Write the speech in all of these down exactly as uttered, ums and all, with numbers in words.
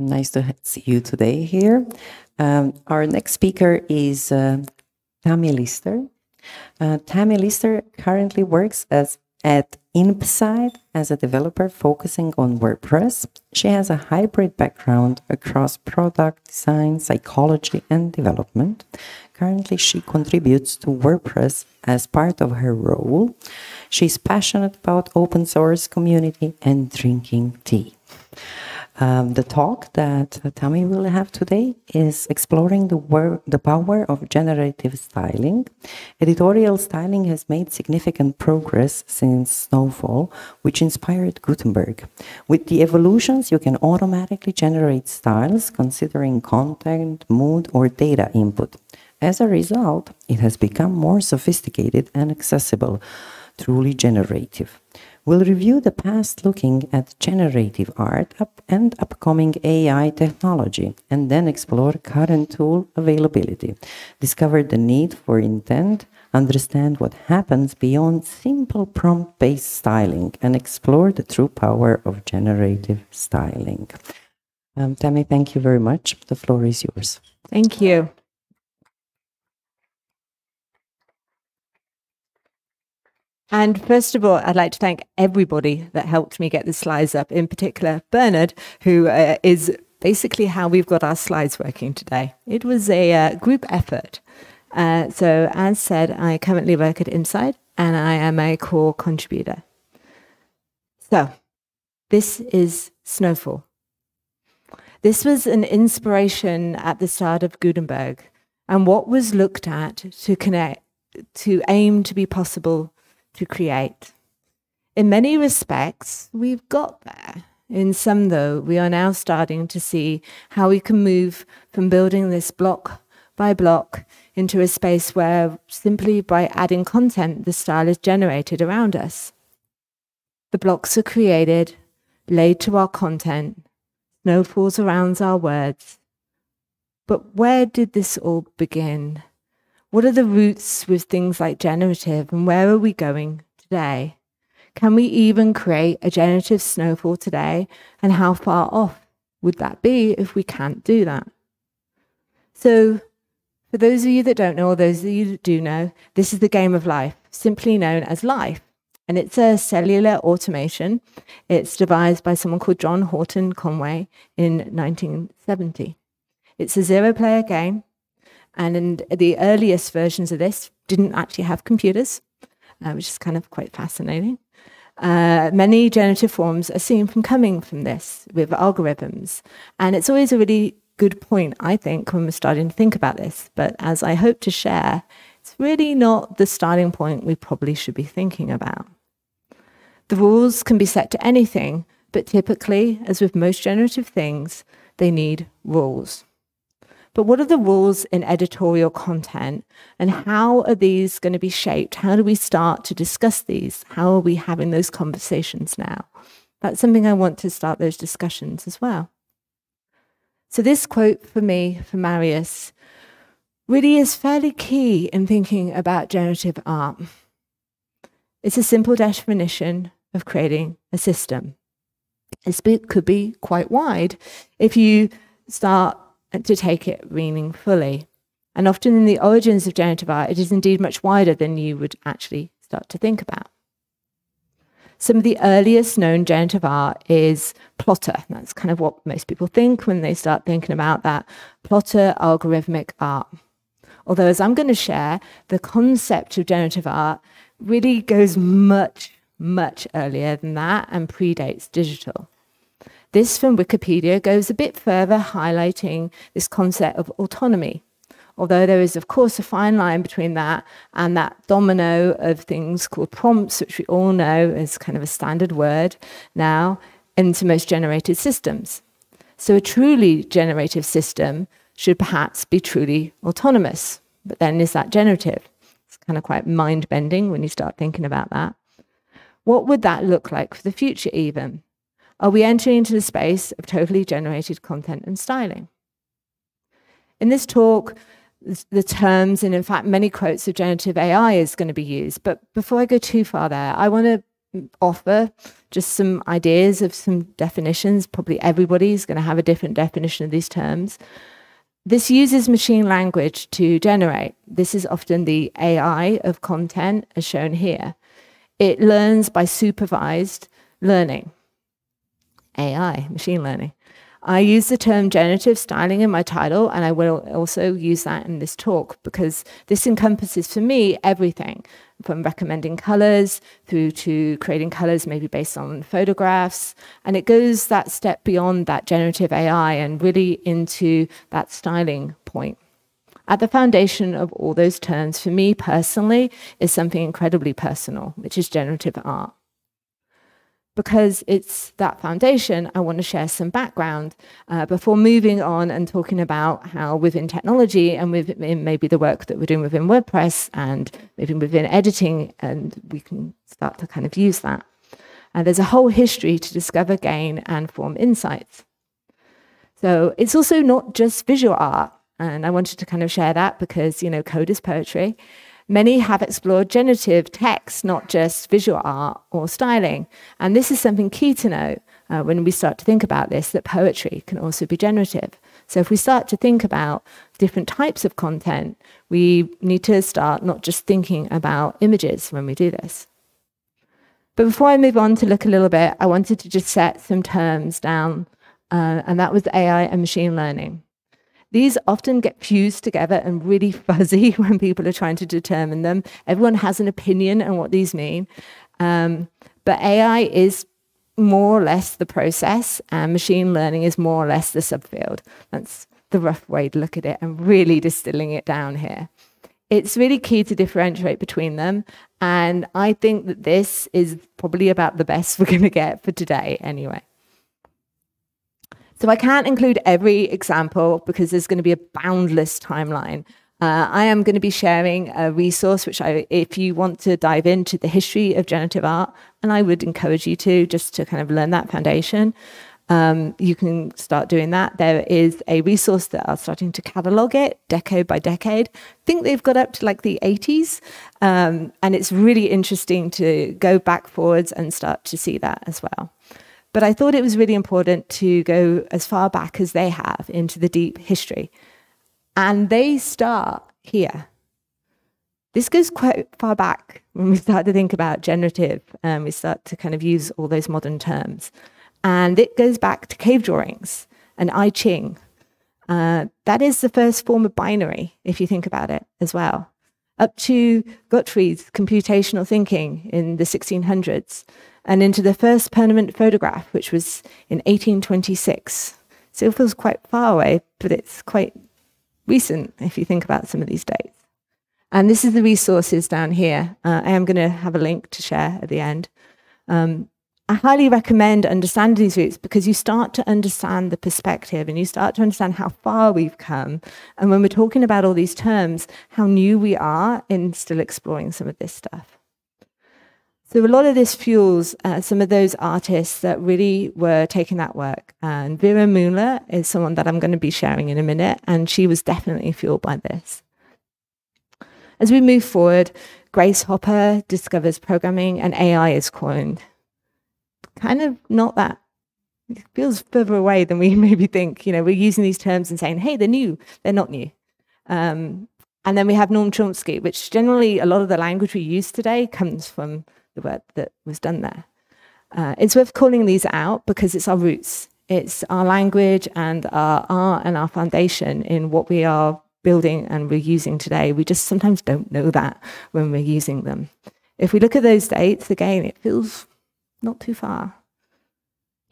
Nice to see you today here. Um, our next speaker is uh, Tammie Lister. Uh, Tammie Lister currently works as at Inpsyde as a developer focusing on WordPress. She has a hybrid background across product design, psychology, and development. Currently, she contributes to WordPress as part of her role. She's passionate about open source community and drinking tea. Um, the talk that uh, Tammie will have today is exploring the, the power of generative styling. Editorial styling has made significant progress since Snowfall, which inspired Gutenberg. With the evolutions, you can automatically generate styles considering content, mood, or data input. As a result, it has become more sophisticated and accessible, truly generative. We'll review the past looking at generative art up and upcoming A I technology, and then explore current tool availability, discover the need for intent, understand what happens beyond simple prompt-based styling, and explore the true power of generative styling. Um, Tammie, thank you very much. The floor is yours. Thank you. And first of all, I'd like to thank everybody that helped me get the slides up, in particular Bernard, who uh, is basically how we've got our slides working today. It was a uh, group effort. Uh, so as said, I currently work at Inpsyde and I am a core contributor. So this is Snowfall. This was an inspiration at the start of Gutenberg and what was looked at to connect, to aim to be possible to create. In many respects, we've got there. In some, though, we are now starting to see how we can move from building this block by block into a space where simply by adding content, the style is generated around us. The blocks are created, laid to our content, snowfalls around our words. But where did this all begin? What are the roots with things like generative, and where are we going today? Can we even create a generative snowfall today, and how far off would that be if we can't do that? So for those of you that don't know, or those of you that do know, this is the game of life, simply known as life. And it's a cellular automation. It's devised by someone called John Horton Conway in nineteen seventy. It's a zero-player game. And in the earliest versions of this didn't actually have computers, uh, which is kind of quite fascinating. Uh, many generative forms are seen from coming from this with algorithms. And it's always a really good point, I think, when we're starting to think about this. But as I hope to share, it's really not the starting point we probably should be thinking about. The rules can be set to anything, but typically, as with most generative things, they need rules. But what are the rules in editorial content, and how are these going to be shaped? How do we start to discuss these? How are we having those conversations now? That's something I want to start those discussions as well. So this quote for me, from Marius, really is fairly key in thinking about generative art. It's a simple definition of creating a system. This could be quite wide if you start to take it meaningfully. And often in the origins of generative art, it is indeed much wider than you would actually start to think about. Some of the earliest known generative art is plotter. That's kind of what most people think when they start thinking about that, plotter algorithmic art. Although, as I'm going to share, the concept of generative art really goes much, much earlier than that and predates digital. This from Wikipedia goes a bit further, highlighting this concept of autonomy, although there is, of course, a fine line between that and that domino of things called prompts, which we all know is kind of a standard word now, into most generated systems. So a truly generative system should perhaps be truly autonomous, but then is that generative? It's kind of quite mind-bending when you start thinking about that. What would that look like for the future even? Are we entering into the space of totally generated content and styling? In this talk, the terms and in fact many quotes of generative A I is going to be used, but before I go too far there, I want to offer just some ideas of some definitions. Probably everybody's going to have a different definition of these terms. This uses machine language to generate. This is often the A I of content, as shown here. It learns by supervised learning. A I, machine learning. I use the term generative styling in my title, and I will also use that in this talk, because this encompasses, for me, everything from recommending colors through to creating colors maybe based on photographs. And it goes that step beyond that generative A I and really into that styling point. At the foundation of all those terms, for me personally, is something incredibly personal, which is generative art. Because it's that foundation, I want to share some background uh, before moving on and talking about how within technology and within maybe the work that we're doing within WordPress and maybe within editing, and we can start to kind of use that. And there's a whole history to discover, gain, and form insights. So it's also not just visual art, and I wanted to kind of share that because, you know, code is poetry. Many have explored generative text, not just visual art or styling. And this is something key to note uh, when we start to think about this, that poetry can also be generative. So if we start to think about different types of content, we need to start not just thinking about images when we do this. But before I move on to look a little bit, I wanted to just set some terms down, uh, and that was A I and machine learning. These often get fused together and really fuzzy when people are trying to determine them. Everyone has an opinion on what these mean. Um, but A I is more or less the process, and machine learning is more or less the subfield. That's the rough way to look at it, and really distilling it down here. It's really key to differentiate between them. And I think that this is probably about the best we're going to get for today anyway. So I can't include every example because there's going to be a boundless timeline. Uh, I am going to be sharing a resource, which I, if you want to dive into the history of generative art, and I would encourage you to, just to kind of learn that foundation, um, you can start doing that. There is a resource that are starting to catalog it decade by decade. I think they've got up to like the eighties. Um, and it's really interesting to go back forwards and start to see that as well. But I thought it was really important to go as far back as they have into the deep history. And they start here. This goes quite far back when we start to think about generative, and we start to kind of use all those modern terms. And it goes back to cave drawings and I Ching. Uh, that is the first form of binary, if you think about it as well. Up to Gottfried's computational thinking in the sixteen hundreds. And into the first permanent photograph, which was in eighteen twenty-six. So it feels quite far away, but it's quite recent if you think about some of these dates. And this is the resources down here. Uh, I am going to have a link to share at the end. Um, I highly recommend understanding these roots because you start to understand the perspective and you start to understand how far we've come. And when we're talking about all these terms, how new we are in still exploring some of this stuff. So a lot of this fuels uh, some of those artists that really were taking that work. And Mira Muna is someone that I'm going to be sharing in a minute, and she was definitely fueled by this. As we move forward, Grace Hopper discovers programming and A I is coined. Kind of not that. It feels further away than we maybe think. You know, we're using these terms and saying, hey, they're new. They're not new. Um, and then we have Noam Chomsky, which generally a lot of the language we use today comes from the work that was done there. Uh, it's worth calling these out because it's our roots. It's our language and our art and our foundation in what we are building and we're using today. We just sometimes don't know that when we're using them. If we look at those dates, again, it feels not too far.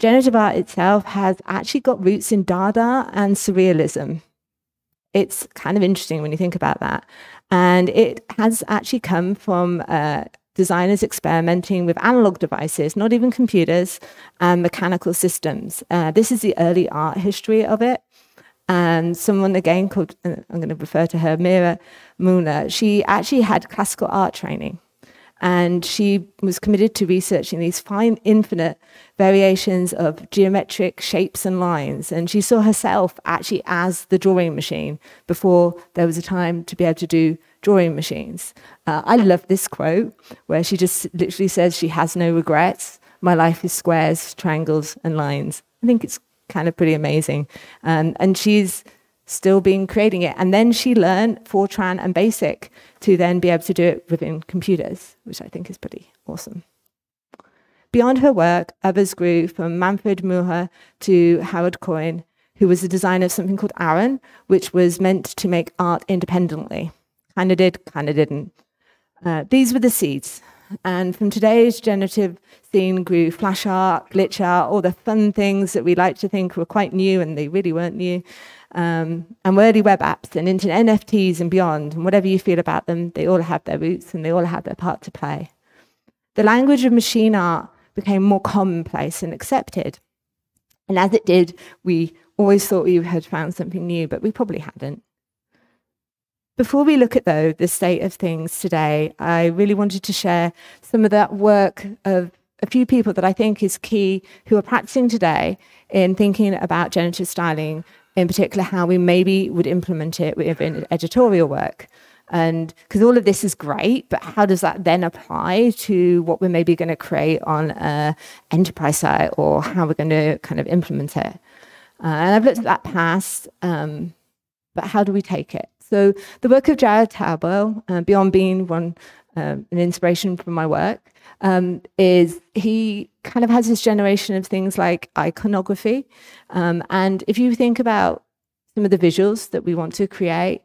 Generative art itself has actually got roots in Dada and surrealism. It's kind of interesting when you think about that. And it has actually come from uh, designers experimenting with analog devices, not even computers, and mechanical systems. Uh, this is the early art history of it. And someone again called, I'm going to refer to her, Mira Muna, she actually had classical art training. And she was committed to researching these fine, infinite variations of geometric shapes and lines. And she saw herself actually as the drawing machine before there was a time to be able to do drawing machines. Uh, I love this quote where she just literally says she has no regrets. My life is squares, triangles, and lines. I think it's kind of pretty amazing. Um, and she's still been creating it. And then she learned Fortran and BASIC to then be able to do it within computers, which I think is pretty awesome. Beyond her work, others grew from Manfred Mohr to Howard Coyne, who was the designer of something called Aaron, which was meant to make art independently. Kind of did, kind of didn't. Uh, these were the seeds. And from today's generative scene grew flash art, glitch art, all the fun things that we like to think were quite new, and they really weren't new. Um, and wordy web apps and into N F Ts and beyond, and whatever you feel about them, they all have their roots and they all have their part to play. The language of machine art became more commonplace and accepted. And as it did, we always thought we had found something new, but we probably hadn't. Before we look at, though, the state of things today, I really wanted to share some of that work of a few people that I think is key who are practicing today in thinking about generative styling, in particular how we maybe would implement it within editorial work. And because all of this is great, but how does that then apply to what we're maybe going to create on an enterprise site, or how we're going to kind of implement it? Uh, and I've looked at that past, um, but how do we take it? So the work of Jared Talbot, uh, beyond being one, um, an inspiration from my work, um, is he kind of has this generation of things like iconography. Um, and if you think about some of the visuals that we want to create,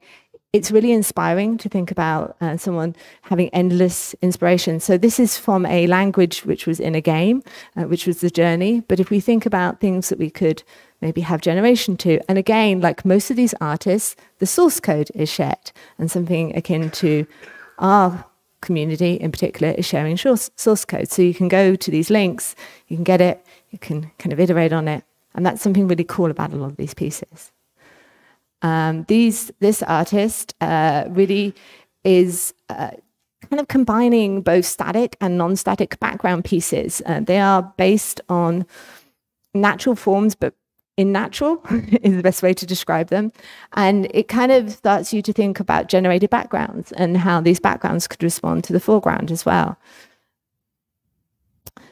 it's really inspiring to think about uh, someone having endless inspiration. So this is from a language which was in a game, uh, which was the journey. But if we think about things that we could maybe have generation to. And again, like most of these artists, the source code is shared, and something akin to our community in particular is sharing source code. So you can go to these links, you can get it, you can kind of iterate on it. And that's something really cool about a lot of these pieces. Um, these, this artist uh, really is uh, kind of combining both static and non-static background pieces. Uh, they are based on natural forms, but in natural is the best way to describe them. And it kind of starts you to think about generated backgrounds and how these backgrounds could respond to the foreground as well.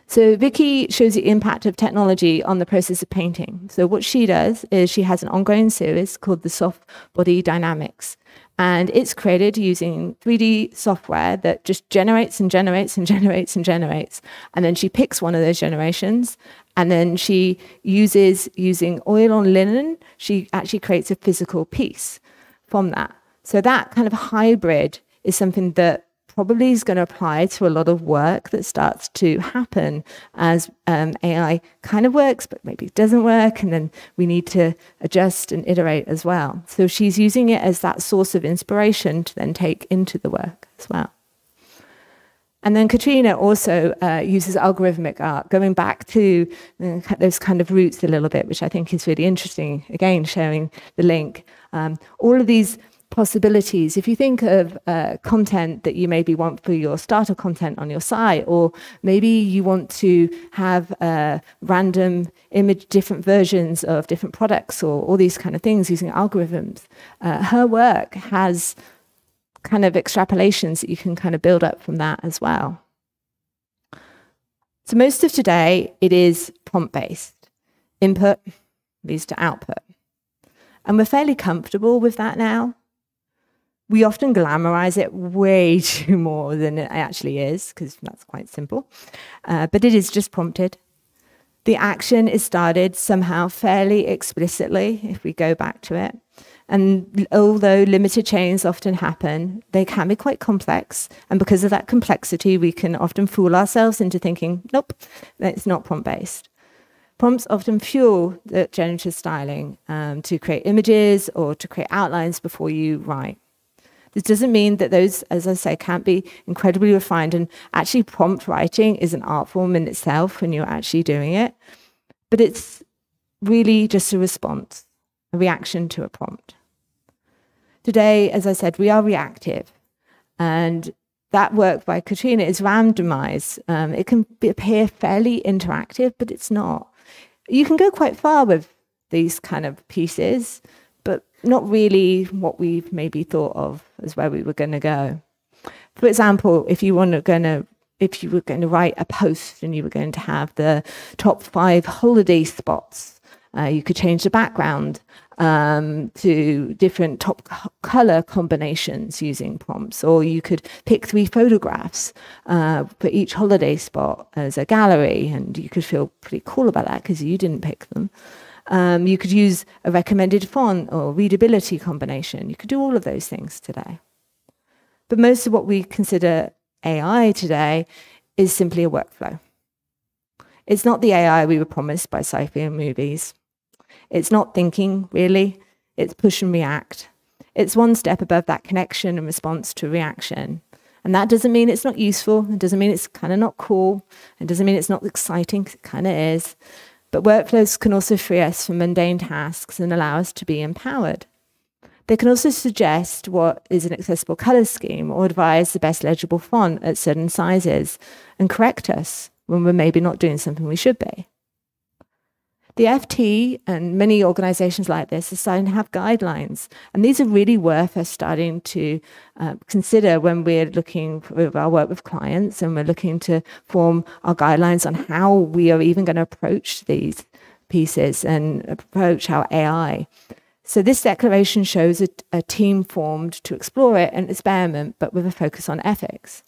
So Vicky shows the impact of technology on the process of painting. So what she does is she has an ongoing series called the Soft Body Dynamics. And it's created using three D software that just generates and generates and generates and generates. And then she picks one of those generations. And then she uses, using oil on linen, she actually creates a physical piece from that. So that kind of hybrid is something that probably is going to apply to a lot of work that starts to happen as um, A I kind of works, but maybe it doesn't work. And then we need to adjust and iterate as well. So she's using it as that source of inspiration to then take into the work as well. And then Katrina also uh, uses algorithmic art, going back to uh, those kind of roots a little bit, which I think is really interesting. Again, sharing the link. Um, all of these possibilities, if you think of uh, content that you maybe want for your starter content on your site, or maybe you want to have uh, random image, different versions of different products, or all these kind of things using algorithms, uh, her work has kind of extrapolations that you can kind of build up from that as well. So most of today, it is prompt-based. Input leads to output. And we're fairly comfortable with that now. We often glamorize it way too more than it actually is, because that's quite simple. Uh, but it is just prompted. The action is started somehow fairly explicitly, if we go back to it. And although limited chains often happen, they can be quite complex. And because of that complexity, we can often fool ourselves into thinking, nope, it's not prompt-based. Prompts often fuel the generative styling um, to create images or to create outlines before you write. This doesn't mean that those, as I say, can't be incredibly refined, and actually prompt writing is an art form in itself when you're actually doing it. But it's really just a response, a reaction to a prompt. Today, as I said, we are reactive, and that work by Katrina is randomized. Um, it can be, appear fairly interactive, but it's not. You can go quite far with these kind of pieces, but not really what we maybe thought of as where we were going to go. For example, if you want to going to if you were going to write a post and you were going to have the top five holiday spots, uh, you could change the background um, to different top color combinations using prompts, or you could pick three photographs uh, for each holiday spot as a gallery, and you could feel pretty cool about that because you didn't pick them. Um, you could use a recommended font or readability combination. You could do all of those things today. But most of what we consider A I today is simply a workflow. It's not the A I we were promised by sci-fi and movies. It's not thinking, really. It's push and react. It's one step above that connection and response to reaction. And that doesn't mean it's not useful. It doesn't mean it's kind of not cool. It doesn't mean it's not exciting. It kind of is. But workflows can also free us from mundane tasks and allow us to be empowered. They can also suggest what is an accessible color scheme or advise the best legible font at certain sizes and correct us when we're maybe not doing something we should be. The F T and many organizations like this are starting to have guidelines, and these are really worth us starting to uh, consider when we're looking for our work with clients and we're looking to form our guidelines on how we are even going to approach these pieces and approach our A I. So this declaration shows a, a team formed to explore it and experiment, but with a focus on ethics.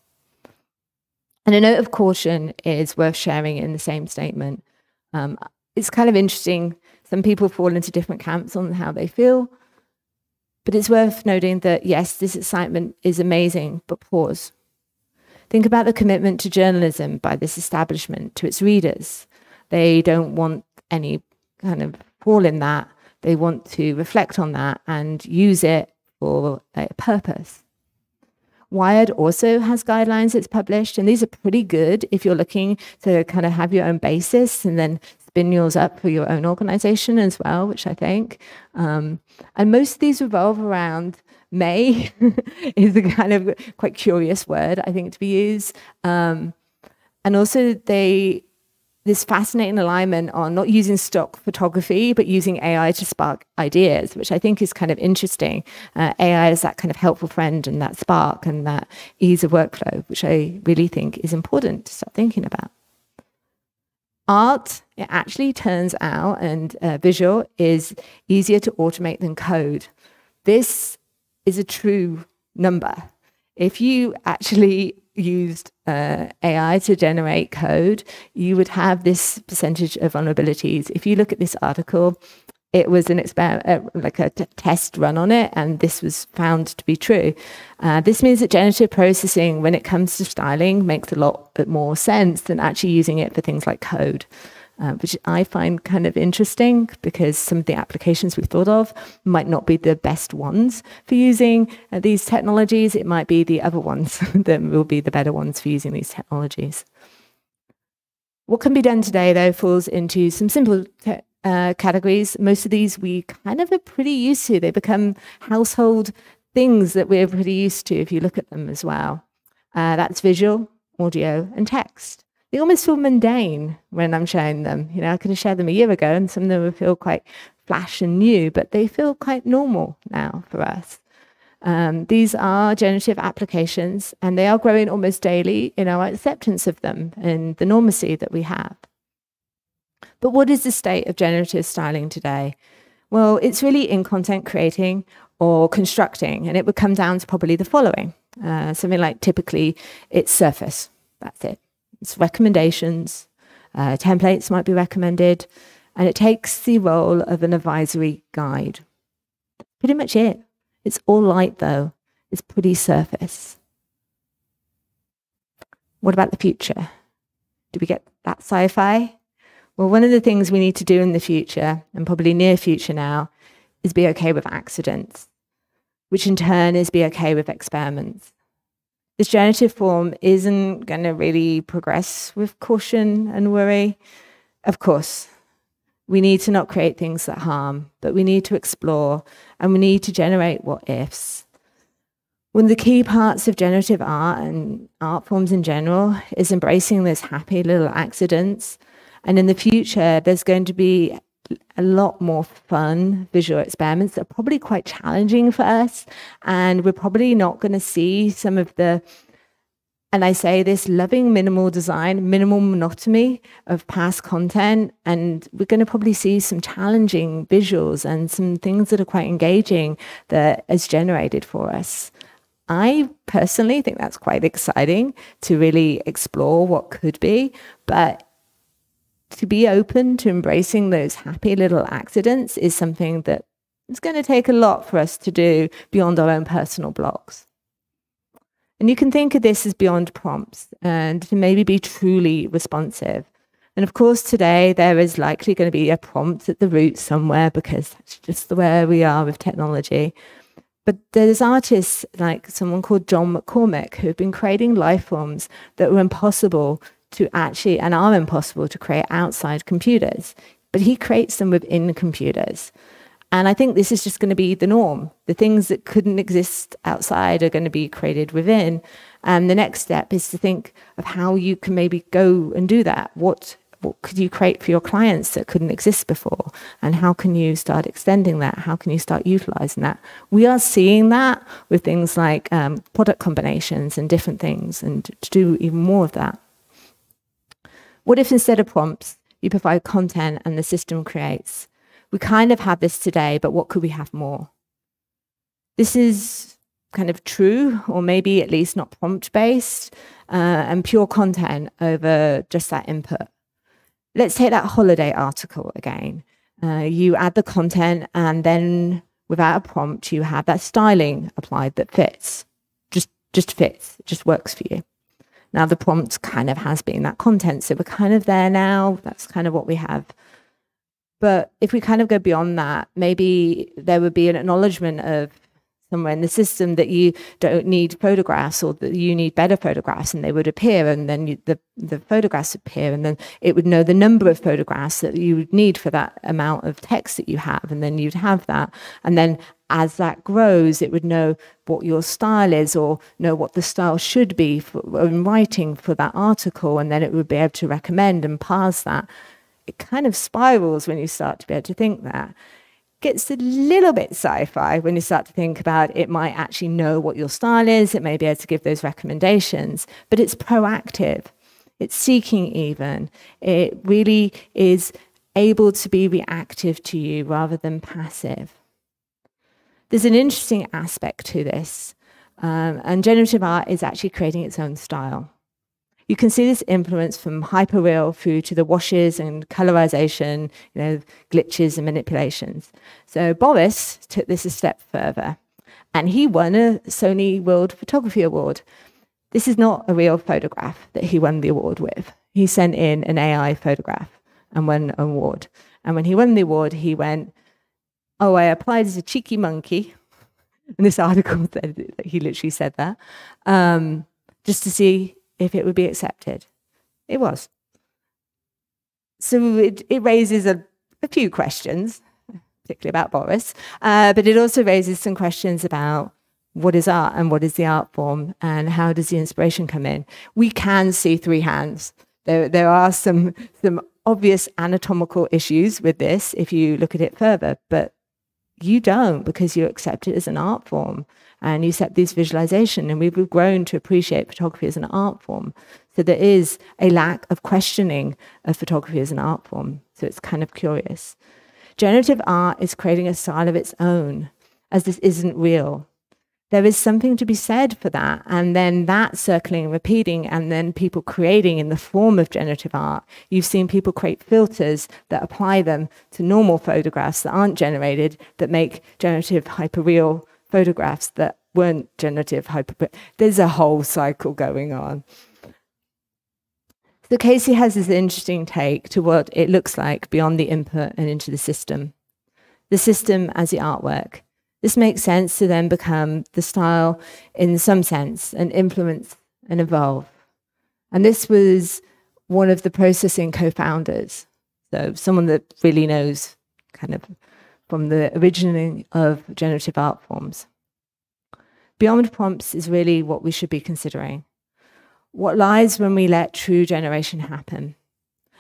And a note of caution is worth sharing in the same statement. Um, It's kind of interesting. Some people fall into different camps on how they feel. But it's worth noting that, yes, this excitement is amazing, but pause. Think about the commitment to journalism by this establishment, to its readers. They don't want any kind of fall in that. They want to reflect on that and use it for a purpose. Wired also has guidelines it's published, and these are pretty good if you're looking to kind of have your own basis and then spin yours up for your own organization as well, which I think. Um, and most of these revolve around may is a kind of quite curious word, I think, to be used. Um, and also they, this fascinating alignment on not using stock photography, but using A I to spark ideas, which I think is kind of interesting. Uh, A I is that kind of helpful friend and that spark and that ease of workflow, which I really think is important to start thinking about. Art, it actually turns out, and uh, visual, is easier to automate than code. This is a true number. If you actually used uh, A I to generate code, you would have this percentage of vulnerabilities. If you look at this article, it was an experiment, uh, like a t test run on it, and this was found to be true. Uh, this means that generative processing, when it comes to styling, makes a lot more sense than actually using it for things like code, uh, which I find kind of interesting because some of the applications we've thought of might not be the best ones for using uh, these technologies. It might be the other ones that will be the better ones for using these technologies. What can be done today, though, falls into some simple technologies. Uh, categories. Most of these we kind of are pretty used to. They become household things that we're pretty used to if you look at them as well. Uh, that's visual, audio, and text. They almost feel mundane when I'm showing them. You know, I could have shared them a year ago and some of them would feel quite flash and new, but they feel quite normal now for us. Um, these are generative applications, and they are growing almost daily in our acceptance of them and the normacy that we have. But what is the state of generative styling today? Well, it's really in content creating or constructing, and it would come down to probably the following. Uh, something like typically it's surface, that's it. It's recommendations, uh, templates might be recommended, and it takes the role of an advisory guide. Pretty much it. It's all light though, it's pretty surface. What about the future? Do we get that sci-fi? Well, one of the things we need to do in the future, and probably near future now, is be okay with accidents, which in turn is be okay with experiments. This generative form isn't going to really progress with caution and worry. Of course, we need to not create things that harm, but we need to explore, and we need to generate what ifs. One of the key parts of generative art and art forms in general is embracing those happy little accidents. And in the future, there's going to be a lot more fun visual experiments that are probably quite challenging for us. And we're probably not going to see some of the, and I say this, loving minimal design, minimal monotony of past content. And we're going to probably see some challenging visuals and some things that are quite engaging that is generated for us. I personally think that's quite exciting to really explore what could be, but to be open to embracing those happy little accidents is something that is going to take a lot for us to do beyond our own personal blogs. And you can think of this as beyond prompts and to maybe be truly responsive. And of course, today there is likely going to be a prompt at the root somewhere because that's just the way we are with technology. But there's artists like someone called John McCormick who've been creating life forms that were impossible to actually, and are impossible to create outside computers. But he creates them within computers. And I think this is just going to be the norm. The things that couldn't exist outside are going to be created within. And the next step is to think of how you can maybe go and do that. What, what could you create for your clients that couldn't exist before? And how can you start extending that? How can you start utilizing that? We are seeing that with things like um, product combinations and different things, and to do even more of that. What if instead of prompts, you provide content and the system creates? We kind of have this today, but what could we have more? This is kind of true, or maybe at least not prompt-based, uh, and pure content over just that input. Let's take that holiday article again. Uh, you add the content, and then without a prompt, you have that styling applied that fits. Just, just fits, it just works for you. Now the prompt kind of has been that content, so we're kind of there now. That's kind of what we have. But if we kind of go beyond that, maybe there would be an acknowledgement of somewhere in the system that you don't need photographs, or that you need better photographs, and they would appear, and then you, the, the photographs appear, and then it would know the number of photographs that you would need for that amount of text that you have, and then you'd have that. And then as that grows, it would know what your style is, or know what the style should be for, in writing for that article, and then it would be able to recommend and parse that. It kind of spirals when you start to be able to think that. Gets a little bit sci-fi when you start to think about it might actually know what your style is, it may be able to give those recommendations, but it's proactive, it's seeking even. It really is able to be reactive to you rather than passive. There's an interesting aspect to this, um, and generative art is actually creating its own style. You can see this influence from hyperreal through to the washes and colorization, you know, glitches and manipulations. So Boris took this a step further, and he won a Sony World Photography Award. This is not a real photograph that he won the award with. He sent in an A I photograph and won an award. And when he won the award, he went, "Oh, I applied as a cheeky monkey." And this article said that he literally said that, um, just to see if it would be accepted. It was. So it, it raises a, a few questions, particularly about Boris, uh, but it also raises some questions about what is art and what is the art form and how does the inspiration come in. We can see three hands. There, there are some, some obvious anatomical issues with this if you look at it further, but you don't, because you accept it as an art form and you accept these visualization, and we've grown to appreciate photography as an art form. So there is a lack of questioning of photography as an art form. So it's kind of curious. Generative art is creating a style of its own, as this isn't real. There is something to be said for that, and then that circling and repeating, and then people creating in the form of generative art. You've seen people create filters that apply them to normal photographs that aren't generated, that make generative hyperreal photographs that weren't generative hyper. There's a whole cycle going on. So Casey has this interesting take to what it looks like beyond the input and into the system. The system as the artwork. This makes sense to then become the style in some sense and influence and evolve. And this was one of the Processing co-founders. So someone that really knows kind of from the originating of generative art forms. Beyond prompts is really what we should be considering. What lies when we let true generation happen?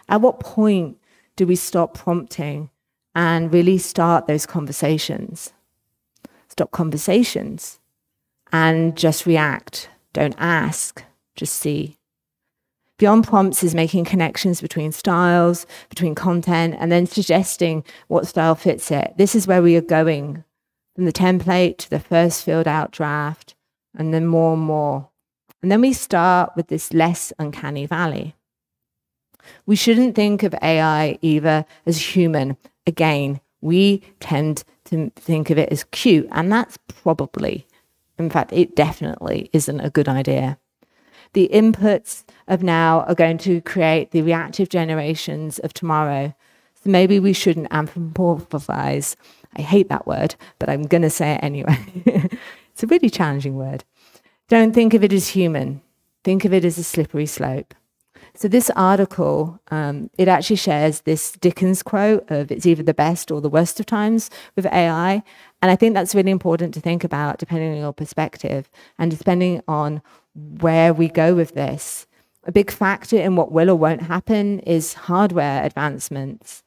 At what point do we stop prompting and really start those conversations? Stop conversations and just react. Don't ask, just see. Beyond prompts is making connections between styles, between content, and then suggesting what style fits it. This is where we are going, from the template to the first filled out draft, and then more and more. And then we start with this less uncanny valley. We shouldn't think of A I either as human. Again, we tend to think of it as cute, and that's probably, in fact, it definitely isn't a good idea. The inputs of now are going to create the reactive generations of tomorrow. So maybe we shouldn't anthropomorphize. I hate that word, but I'm going to say it anyway. It's a really challenging word. Don't think of it as human. Think of it as a slippery slope. So this article, um, it actually shares this Dickens quote of it's either the best or the worst of times with A I. And I think that's really important to think about depending on your perspective and depending on where we go with this. A big factor in what will or won't happen is hardware advancements.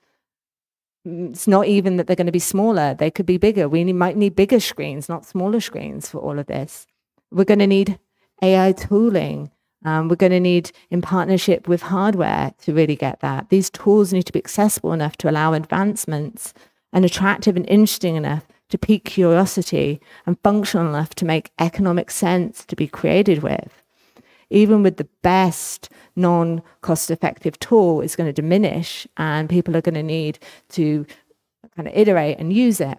It's not even that they're going to be smaller. They could be bigger. We need, might need bigger screens, not smaller screens for all of this. We're going to need A I tooling. Um, we're going to need, in partnership with hardware, to really get that. These tools need to be accessible enough to allow advancements and attractive and interesting enough to pique curiosity and functional enough to make economic sense to be created with. Even with the best non-cost-effective tool, it's going to diminish and people are going to need to kind of iterate and use it.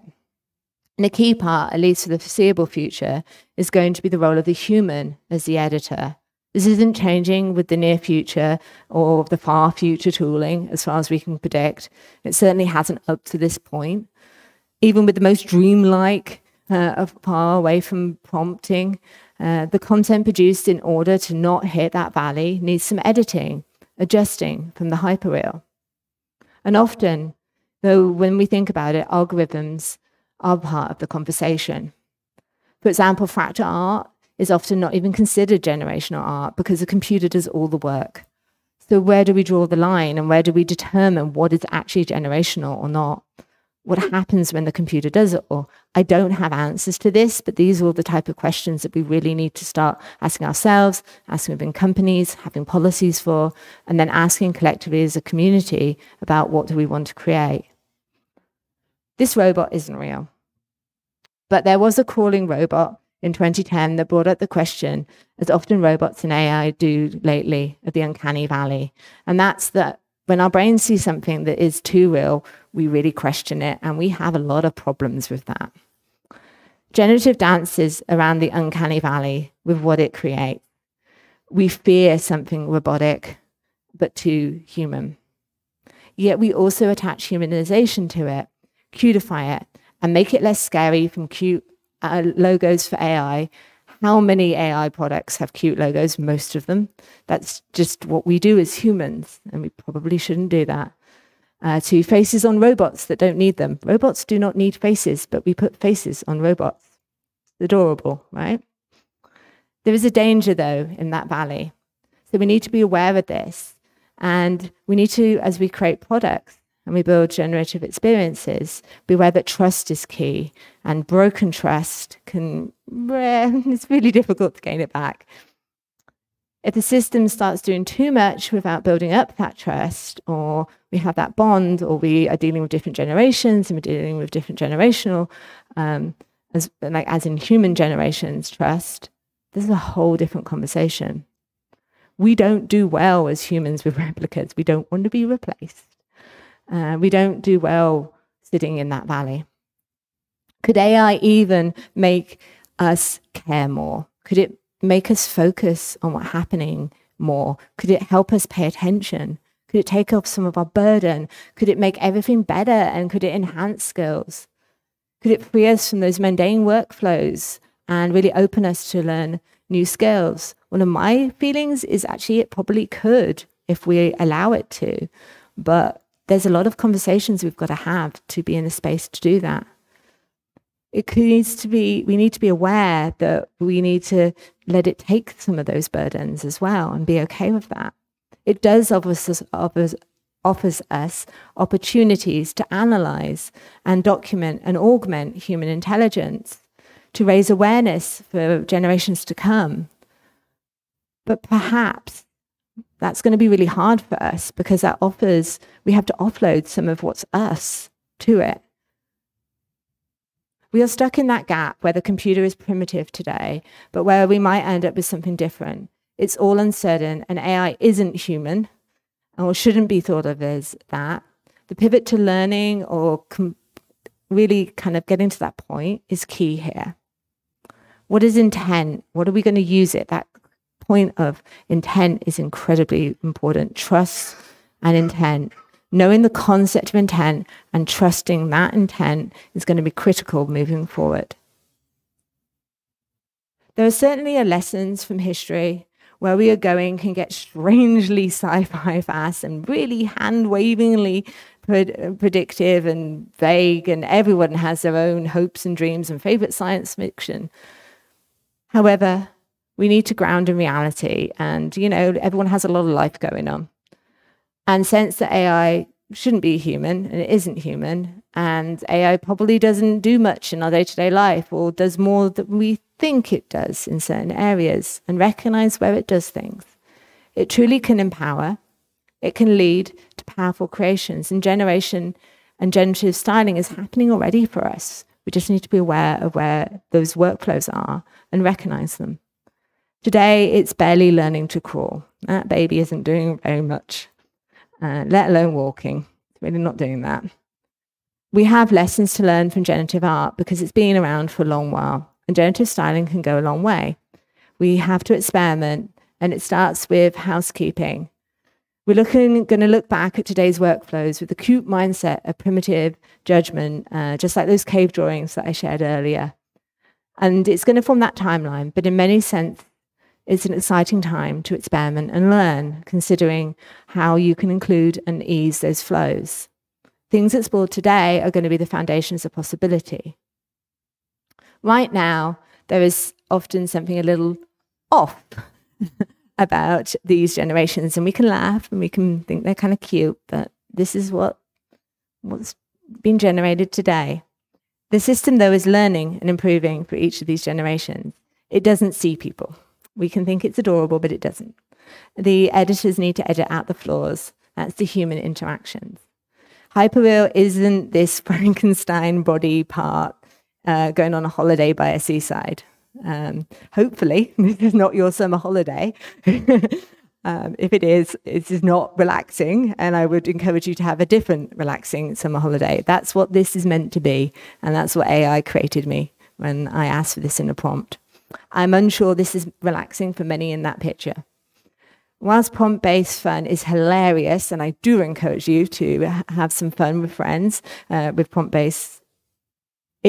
And a key part, at least for the foreseeable future, is going to be the role of the human as the editor. This isn't changing with the near future or the far future tooling, as far as we can predict. It certainly hasn't up to this point. Even with the most dreamlike uh, of far away from prompting, uh, the content produced in order to not hit that valley needs some editing, adjusting from the hyperreal. And often, though, when we think about it, algorithms are part of the conversation. For example, fractal art is often not even considered generational art because the computer does all the work. So where do we draw the line and where do we determine what is actually generational or not? What happens when the computer does it all? I don't have answers to this, but these are all the type of questions that we really need to start asking ourselves, asking within companies, having policies for, and then asking collectively as a community about what do we want to create. This robot isn't real. But there was a crawling robot in twenty ten that brought up the question, as often robots and A I do lately, of the uncanny valley. And that's that when our brains see something that is too real, we really question it, and we have a lot of problems with that. Generative dances around the uncanny valley with what it creates. We fear something robotic, but too human. Yet we also attach humanization to it, cutify it, and make it less scary from cute Uh, logos for A I. How many A I products have cute logos? Most of them. That's just what we do as humans, and we probably shouldn't do that. Uh, to faces on robots that don't need them. Robots do not need faces, but we put faces on robots. It's adorable, right? There is a danger, though, in that valley. So we need to be aware of this, and we need to, as we create products, and we build generative experiences, be aware that trust is key, and broken trust can, it's really difficult to gain it back. If the system starts doing too much without building up that trust, or we have that bond, or we are dealing with different generations, and we're dealing with different generational, um, as, like, as in human generations trust, this is a whole different conversation. We don't do well as humans with replicas. We don't want to be replaced. Uh, we don't do well sitting in that valley. Could A I even make us care more? Could it make us focus on what's happening more? Could it help us pay attention? Could it take off some of our burden? Could it make everything better, and could it enhance skills? Could it free us from those mundane workflows and really open us to learn new skills? One of my feelings is actually it probably could if we allow it to, but there's a lot of conversations we've got to have to be in a space to do that. it needs to be, we need to be aware that we need to let it take some of those burdens as well and be okay with that. It does offers, offers, offers us opportunities to analyze and document and augment human intelligence, to raise awareness for generations to come. But perhaps that's going to be really hard for us, because that offers, we have to offload some of what's us to it. We are stuck in that gap where the computer is primitive today, but where we might end up with something different. It's all uncertain, and A I isn't human, or shouldn't be thought of as that. The pivot to learning, or really kind of getting to that point, is key here. What is intent? What are we going to use it? That point of intent is incredibly important. Trust and intent. Knowing the concept of intent and trusting that intent is going to be critical moving forward. There are certainly lessons from history. Where we are going can get strangely sci-fi fast and really hand-wavingly pred predictive and vague, and everyone has their own hopes and dreams and favorite science fiction. However, we need to ground in reality, and, you know, everyone has a lot of life going on. And since the A I shouldn't be human, and it isn't human, and A I probably doesn't do much in our day-to-day life, or does more than we think it does in certain areas, and recognize where it does things. It truly can empower. It can lead to powerful creations, and generation and generative styling is happening already for us. We just need to be aware of where those workflows are and recognize them. Today, it's barely learning to crawl. That baby isn't doing very much, uh, let alone walking. It's really not doing that. We have lessons to learn from generative art because it's been around for a long while. And generative styling can go a long way. We have to experiment, and it starts with housekeeping. We're looking, going to look back at today's workflows with the cute mindset of primitive judgment, uh, just like those cave drawings that I shared earlier. And it's going to form that timeline, but in many sense, it's an exciting time to experiment and learn, considering how you can include and ease those flows. Things explored today are going to be the foundations of possibility. Right now, there is often something a little off about these generations, and we can laugh and we can think they're kind of cute, but this is what, what's been generated today. The system, though, is learning and improving for each of these generations. It doesn't see people. We can think it's adorable, but it doesn't. The editors need to edit out the flaws. That's the human interactions. Hyperreal isn't this Frankenstein body part Uh, going on a holiday by a seaside. Um, hopefully, this is not your summer holiday. um, if it is, it is not relaxing, and I would encourage you to have a different relaxing summer holiday. That's what this is meant to be, and that's what A I created me when I asked for this in a prompt. I'm unsure this is relaxing for many in that picture. Whilst prompt-based fun is hilarious, and I do encourage you to have some fun with friends uh, with prompt-based,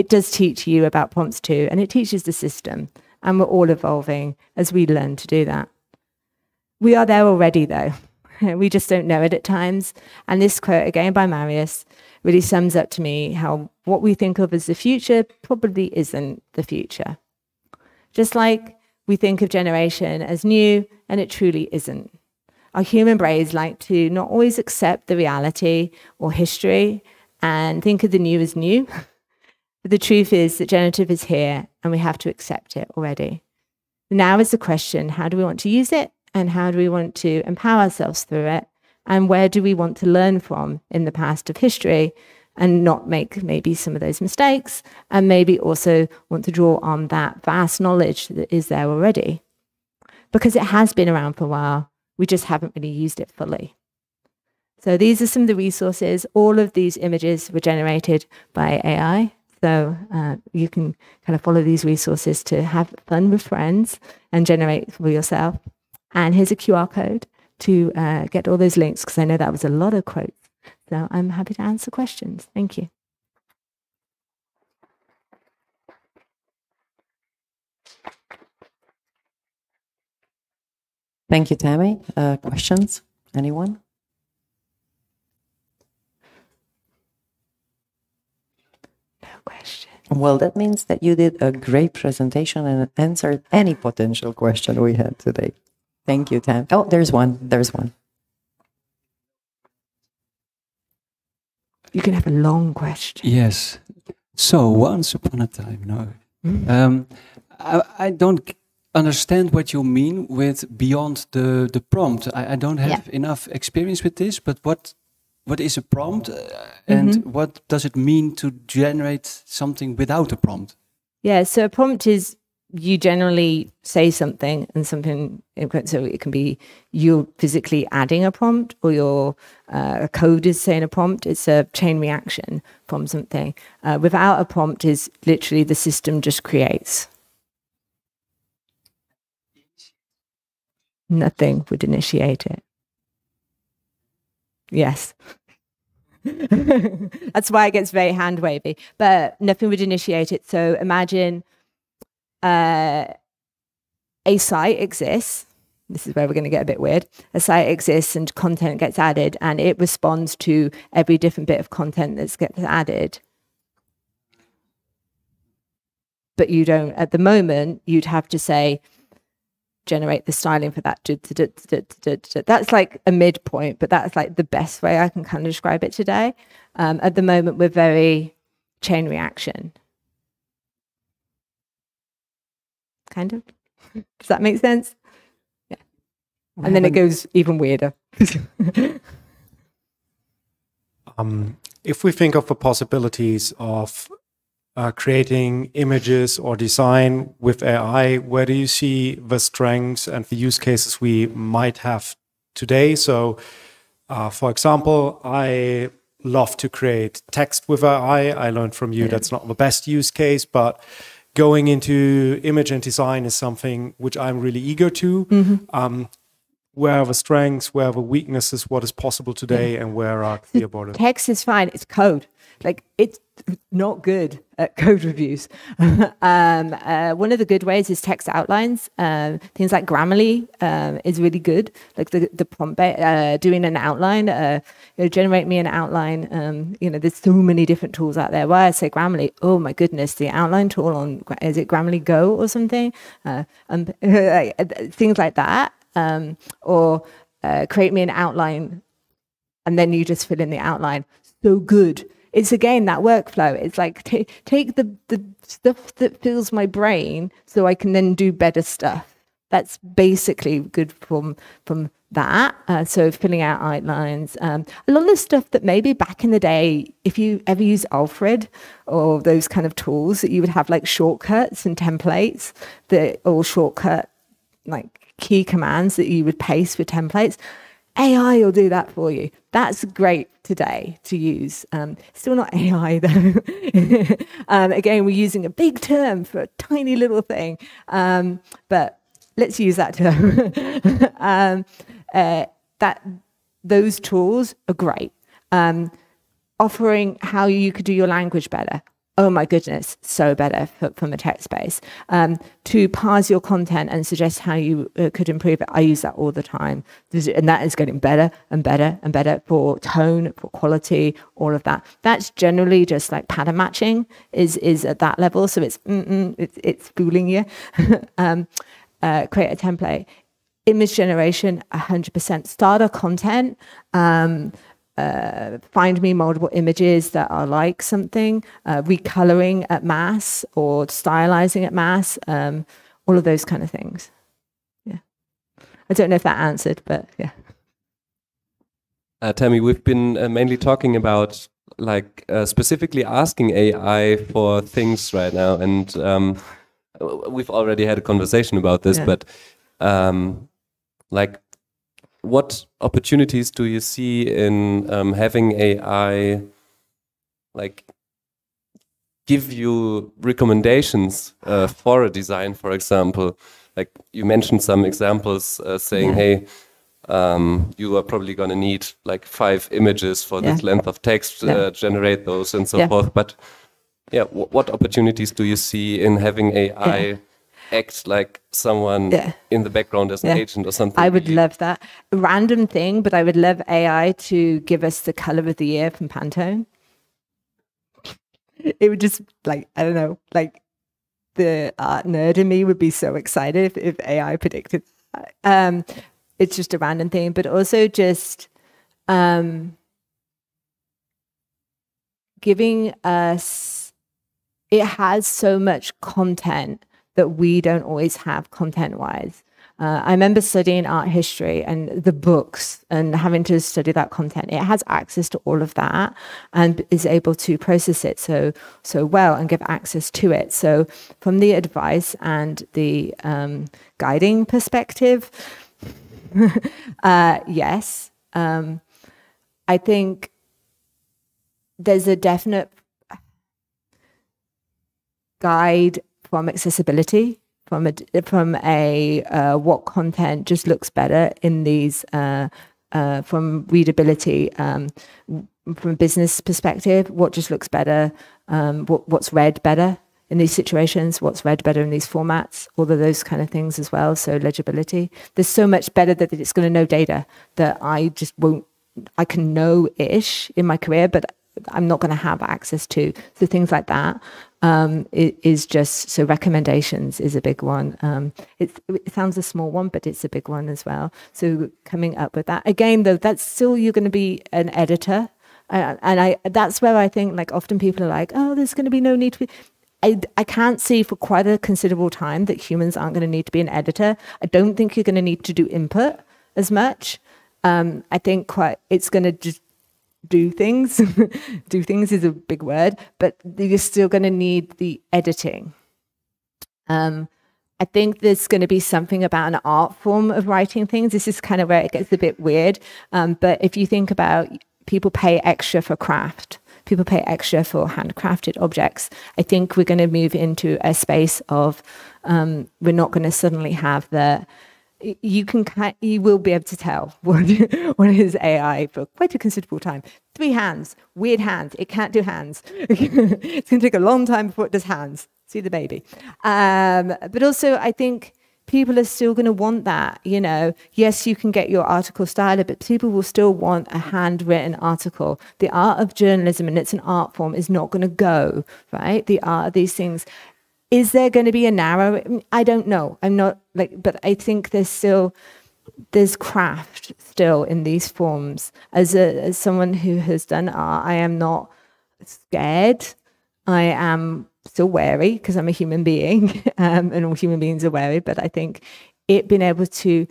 it does teach you about prompts too, and it teaches the system, and we're all evolving as we learn to do that. We are there already, though. We just don't know it at times. And this quote, again by Marius, really sums up to me how what we think of as the future probably isn't the future. Just like we think of generation as new, and it truly isn't. Our human brains like to not always accept the reality or history and think of the new as new. But the truth is that generative is here, and we have to accept it already. Now is the question, how do we want to use it, and how do we want to empower ourselves through it, and where do we want to learn from in the past of history and not make maybe some of those mistakes, and maybe also want to draw on that vast knowledge that is there already. Because it has been around for a while, we just haven't really used it fully. So these are some of the resources. All of these images were generated by A I. So uh, you can kind of follow these resources to have fun with friends and generate for yourself. And here's a Q R code to uh, get all those links, because I know that was a lot of quotes. So I'm happy to answer questions. Thank you. Thank you, Tammie. Uh, questions? Anyone? Questions. Well, that means that you did a great presentation and answered any potential question we had today. Thank you, Tam. Oh, there's one. There's one. You can have a long question. Yes. So, once upon a time, no. Mm. Um, I, I don't understand what you mean with beyond the, the prompt. I, I don't have yeah. enough experience with this, but what... What is a prompt, and mm-hmm. what does it mean to generate something without a prompt? Yeah, so a prompt is you generally say something, and something, so it can be you're physically adding a prompt, or your uh, code is saying a prompt. It's a chain reaction from something. Uh, without a prompt is literally the system just creates. Nothing would initiate it. Yes. That's why it gets very hand wavy, but nothing would initiate it. So imagine uh, a site exists. This is where we're going to get a bit weird. A site exists and content gets added, and it responds to every different bit of content that gets added. But you don't, at the moment, you'd have to say, generate the styling for that. That's like a midpoint, but that's like the best way I can kind of describe it today. Um, at the moment, we're very chain reaction. Kind of. Does that make sense? Yeah. And then it goes even weirder. um, if we think of the possibilities of Uh, creating images or design with A I, where do you see the strengths and the use cases we might have today? So, uh, for example, I love to create text with A I. I learned from you yeah. that's not the best use case, but going into image and design is something which I'm really eager to. Mm-hmm. um, where are the strengths, where are the weaknesses, what is possible today, yeah. and where are clear borders? Text is fine, it's code. Like, it's not good at code reviews. um, uh, one of the good ways is text outlines. Um, things like Grammarly um, is really good. Like the the prompt, uh, doing an outline, uh, you know, generate me an outline. Um, you know, there's so many different tools out there. Why I say Grammarly? Oh my goodness, the outline tool on is it Grammarly Go or something? Uh, um, things like that, um, or uh, create me an outline, and then you just fill in the outline. So good. It's again that workflow. It's like t take the, the stuff that fills my brain so I can then do better stuff. That's basically good from from that. Uh, so filling out outlines. Um, a lot of the stuff that maybe back in the day, if you ever use Alfred or those kind of tools, that you would have like shortcuts and templates that or shortcut like key commands that you would paste with templates. A I will do that for you. That's great today to use. Um, still not A I though. um, again, we're using a big term for a tiny little thing, um, but let's use that term. um, uh, that those tools are great. Um, offering how you could do your language better. Oh my goodness, so better from a text space. Um, to parse your content and suggest how you uh, could improve it, I use that all the time. And that is getting better and better and better for tone, for quality, all of that. That's generally just like pattern matching is is at that level. So it's, mm-mm, it's, it's fooling you. um, uh, create a template. Image generation, one hundred percent. Starter content. Um, Uh, find me multiple images that are like something, uh, recoloring at mass or stylizing at mass, um, all of those kind of things. Yeah. I don't know if that answered, but yeah. Uh, Tammie, we've been uh, mainly talking about like uh, specifically asking A I for things right now. And um, we've already had a conversation about this, yeah. but um, like, what opportunities do you see in um, having A I like give you recommendations uh, for a design, for example? Like you mentioned some examples uh, saying, yeah. hey, um, you are probably going to need like five images for yeah. this length of text, uh, yeah. generate those and so yeah. forth. But yeah, w what opportunities do you see in having A I yeah. act like someone yeah. in the background as an yeah. agent or something? I would love that. Random thing, but I would love A I to give us the color of the year from Pantone. it would just, like, I don't know, like the art nerd in me would be so excited if, if A I predicted that. Um, it's just a random thing, but also just um, giving us, it has so much content that we don't always have content-wise. Uh, I remember studying art history and the books and having to study that content. It has access to all of that and is able to process it so so well and give access to it. So from the advice and the um, guiding perspective, uh, yes, um, I think there's a definite guide from accessibility. From a, from a uh, what content just looks better in these, uh, uh, from readability, um, from a business perspective, what just looks better, um, what, what's read better in these situations, what's read better in these formats, all of those kind of things as well. So legibility, there's so much better that it's going to know data that I just won't, I can know-ish in my career, but I'm not going to have access to. So things like that. Um, it is just, so recommendations is a big one. Um, it, it sounds a small one, but it's a big one as well. So coming up with that again, though, that's still, you're going to be an editor. Uh, and I, that's where I think, like, often people are like, oh, there's going to be no need to be. I, I can't see for quite a considerable time that humans aren't going to need to be an editor. I don't think you're going to need to do input as much. Um, I think quite, it's going to just, do things do things is a big word, but you're still going to need the editing. um I think there's going to be something about an art form of writing things. This is kind of where it gets a bit weird, um but if you think about, people pay extra for craft, people pay extra for handcrafted objects. I think we're going to move into a space of um we're not going to suddenly have the, you can, you will be able to tell what, what is A I for quite a considerable time. Three hands, weird hands. It can't do hands. It's going to take a long time before it does hands. See the baby. Um, but also, I think people are still going to want that. You know, yes, you can get your article styler, but people will still want a handwritten article. The art of journalism, and it's an art form, is not going to go, right? The art of these things. Is there going to be a narrow? I don't know. I'm not like, but I think there's still, there's craft still in these forms. As a, as someone who has done art, I am not scared. I am still wary because I'm a human being, um, and all human beings are wary. But I think it being able to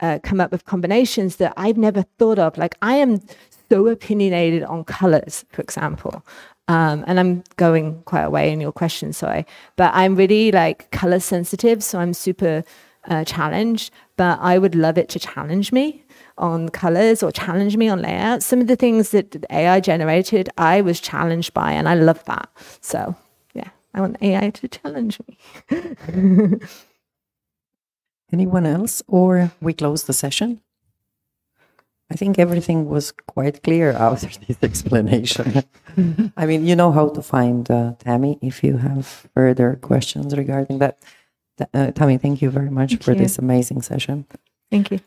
uh, come up with combinations that I've never thought of. Like, I am so opinionated on colors, for example. Um, and I'm going quite a way in your question, sorry, but I'm really, like, color sensitive, so I'm super uh, challenged, but I would love it to challenge me on colors or challenge me on layouts. Some of the things that A I generated, I was challenged by, and I love that. So yeah, I want A I to challenge me. Anyone else, or we close the session? I think everything was quite clear after this explanation. I mean, you know how to find uh, Tammie if you have further questions regarding that. Uh, Tammie, thank you very much thank for you. this amazing session. Thank you.